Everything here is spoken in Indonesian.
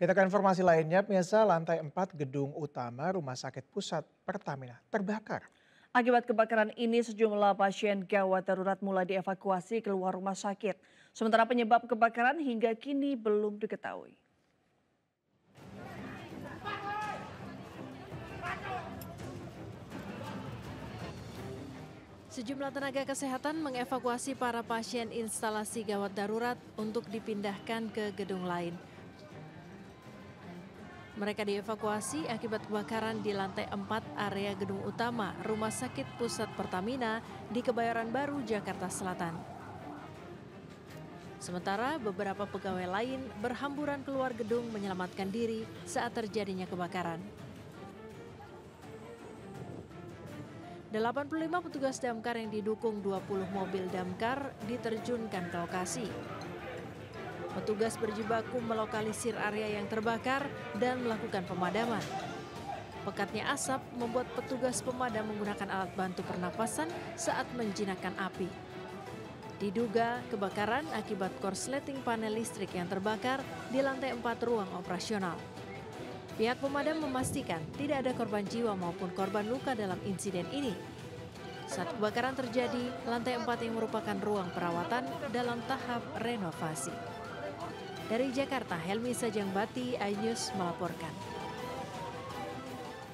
Kita ke informasi lainnya, pemirsa, lantai 4 gedung utama Rumah Sakit Pusat Pertamina terbakar. Akibat kebakaran ini sejumlah pasien gawat darurat mulai dievakuasi keluar rumah sakit. Sementara penyebab kebakaran hingga kini belum diketahui. Sejumlah tenaga kesehatan mengevakuasi para pasien instalasi gawat darurat untuk dipindahkan ke gedung lain. Mereka dievakuasi akibat kebakaran di lantai 4 area gedung utama Rumah Sakit Pusat Pertamina di Kebayoran Baru, Jakarta Selatan. Sementara beberapa pegawai lain berhamburan keluar gedung menyelamatkan diri saat terjadinya kebakaran. 85 petugas damkar yang didukung 20 mobil damkar diterjunkan ke lokasi. Petugas berjibaku melokalisir area yang terbakar dan melakukan pemadaman. Pekatnya asap membuat petugas pemadam menggunakan alat bantu pernapasan saat menjinakkan api. Diduga kebakaran akibat korsleting panel listrik yang terbakar di lantai 4 ruang operasional. Pihak pemadam memastikan tidak ada korban jiwa maupun korban luka dalam insiden ini. Saat kebakaran terjadi, lantai 4 yang merupakan ruang perawatan dalam tahap renovasi. Dari Jakarta, Helmi Sajangbati, iNews melaporkan.